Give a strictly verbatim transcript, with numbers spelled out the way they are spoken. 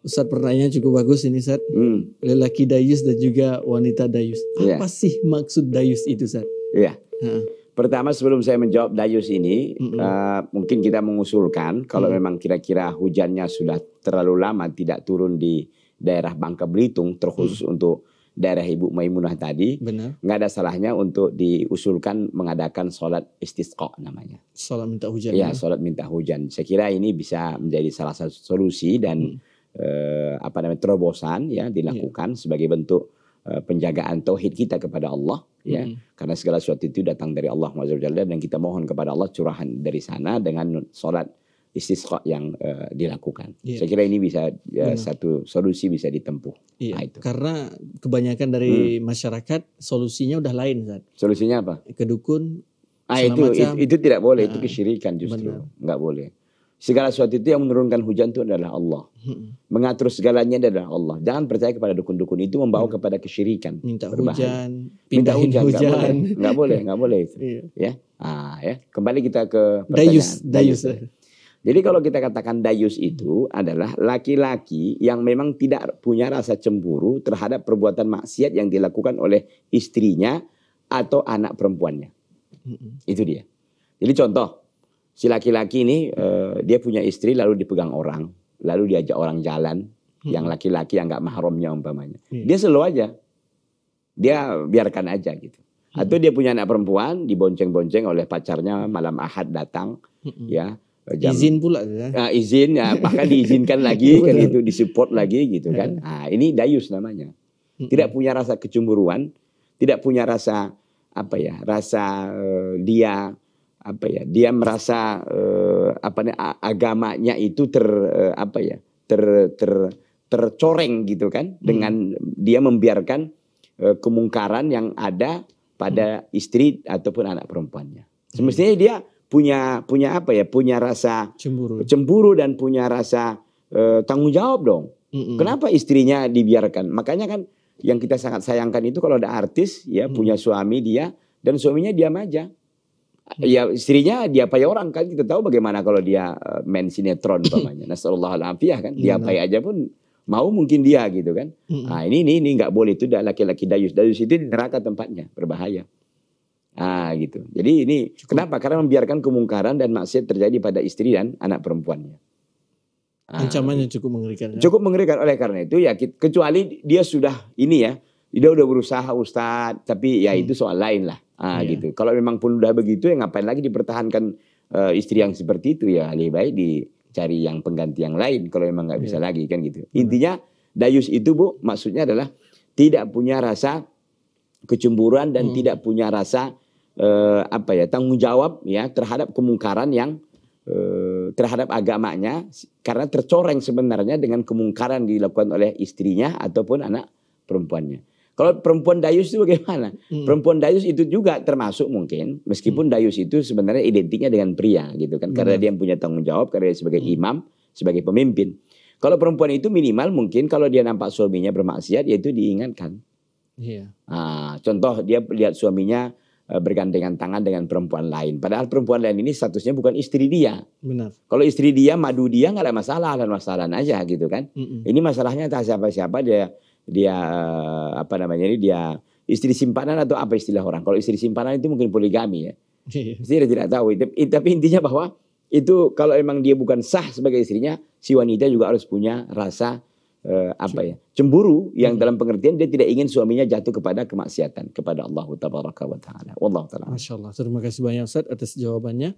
Ustaz pertanyaannya cukup bagus ini Ustaz. Hmm. Lelaki dayus dan juga wanita dayus. Apa yeah. sih maksud dayus itu Ustaz? Iya. Yeah. Pertama sebelum saya menjawab dayus ini. Mm-hmm. uh, mungkin kita mengusulkan. Kalau mm. memang kira-kira hujannya sudah terlalu lama tidak turun di daerah Bangka Belitung. Terkhusus mm. untuk daerah Ibu Maimunah tadi. Benar. Nggak ada salahnya untuk diusulkan mengadakan sholat istisqa namanya. Sholat minta hujan. Iya, sholat minta hujan. Saya kira ini bisa menjadi salah satu solusi dan... Mm. Eh, apa namanya terobosan ya dilakukan yeah. sebagai bentuk eh, penjagaan tauhid kita kepada Allah ya mm. karena segala sesuatu itu datang dari Allah Subhanahu wa taala dan kita mohon kepada Allah curahan dari sana dengan sholat istisqa yang eh, dilakukan. Yeah. Saya kira ini bisa ya, satu solusi bisa ditempuh. Yeah. Nah, itu. Karena kebanyakan dari hmm. masyarakat solusinya udah lain Zat. Solusinya apa? Kedukun. Ah itu, itu itu tidak boleh nah, itu kesyirikan justru. Benar. Nggak boleh. Segala sesuatu itu yang menurunkan hujan itu adalah Allah. Hmm. Mengatur segalanya adalah Allah. Jangan percaya kepada dukun-dukun itu membawa hmm. kepada kesyirikan. Minta berbahaya. Hujan, minta hujan, hujan. Nggak boleh, nggak boleh, boleh. Itu. Yeah. Ya, ah ya. Kembali kita ke pertanyaan. Dayus, dayus. dayus. Jadi kalau kita katakan dayus itu hmm. adalah laki-laki yang memang tidak punya rasa cemburu terhadap perbuatan maksiat yang dilakukan oleh istrinya atau anak perempuannya. Hmm. Itu dia. Jadi contoh. Si laki-laki ini uh, dia punya istri lalu dipegang orang, lalu diajak orang jalan hmm. yang laki-laki yang nggak mahramnya umpamanya. Hmm. Dia selalu aja, dia biarkan aja gitu. Hmm. Atau dia punya anak perempuan dibonceng-bonceng oleh pacarnya malam Ahad datang, hmm. ya. Jam, izin pula, ya. Uh, izin, ya, bahkan diizinkan lagi kan itu, disupport lagi gitu kan. Nah, ini dayus namanya. Hmm. Tidak punya rasa kecemburuan, tidak punya rasa apa ya, rasa uh, dia. apa ya dia merasa eh, apa nih agamanya itu ter eh, apa ya ter, ter tercoreng gitu kan hmm. dengan dia membiarkan eh, kemungkaran yang ada pada hmm. istri ataupun anak perempuannya. Semestinya dia punya punya apa ya punya rasa cemburu, cemburu dan punya rasa eh, tanggung jawab dong. Hmm. Kenapa istrinya dibiarkan? Makanya kan yang kita sangat sayangkan itu kalau ada artis ya hmm. punya suami dia dan suaminya diam aja. Ya istrinya dia pakai orang kan kita tahu bagaimana kalau dia main sinetron namanya Nasolullah al-afiyah kan dia pakai aja pun mau mungkin dia gitu kan. Nah ini ini ini nggak boleh itu laki-laki dayus dayus itu di neraka tempatnya berbahaya. Ah gitu. Jadi ini cukup. Kenapa? Karena membiarkan kemungkaran dan maksiat terjadi pada istri dan anak perempuannya. Ah, ancamannya cukup mengerikan. Ya? Cukup mengerikan oleh karena itu ya kecuali dia sudah ini ya dia udah berusaha Ustadz tapi ya hmm. itu soal lain lah. Ah, yeah. gitu. Kalau memang pun udah begitu ya ngapain lagi dipertahankan uh, istri yang seperti itu ya lebih baik dicari yang pengganti yang lain kalau memang nggak bisa yeah. lagi kan gitu. Intinya dayus itu Bu maksudnya adalah tidak punya rasa kecemburuan dan hmm. tidak punya rasa uh, apa ya tanggung jawab ya terhadap kemungkaran yang uh, terhadap agamanya karena tercoreng sebenarnya dengan kemungkaran dilakukan oleh istrinya ataupun anak perempuannya. Kalau perempuan dayus itu bagaimana? Hmm. Perempuan dayus itu juga termasuk mungkin, meskipun hmm. dayus itu sebenarnya identiknya dengan pria gitu kan. Karena hmm. dia yang punya tanggung jawab, karena dia sebagai hmm. imam, sebagai pemimpin. Kalau perempuan itu minimal mungkin kalau dia nampak suaminya bermaksiat, yaitu diingatkan. Yeah. Nah, contoh dia lihat suaminya bergandengan tangan dengan perempuan lain. Padahal perempuan lain ini statusnya bukan istri dia. Benar. Kalau istri dia, madu dia nggak ada masalah, ada masalah aja gitu kan. Hmm. Ini masalahnya tak siapa-siapa dia... dia apa namanya ini dia istri simpanan atau apa istilah orang kalau istri simpanan itu mungkin poligami ya saya tidak tahu tapi intinya bahwa itu kalau emang dia bukan sah sebagai istrinya si wanita juga harus punya rasa eh, apa ya cemburu yang hmm. dalam pengertian dia tidak ingin suaminya jatuh kepada kemaksiatan kepada Allah Subhanahu wa taala. Wallahu taala. Masyaallah terima kasih banyak Ustaz atas jawabannya.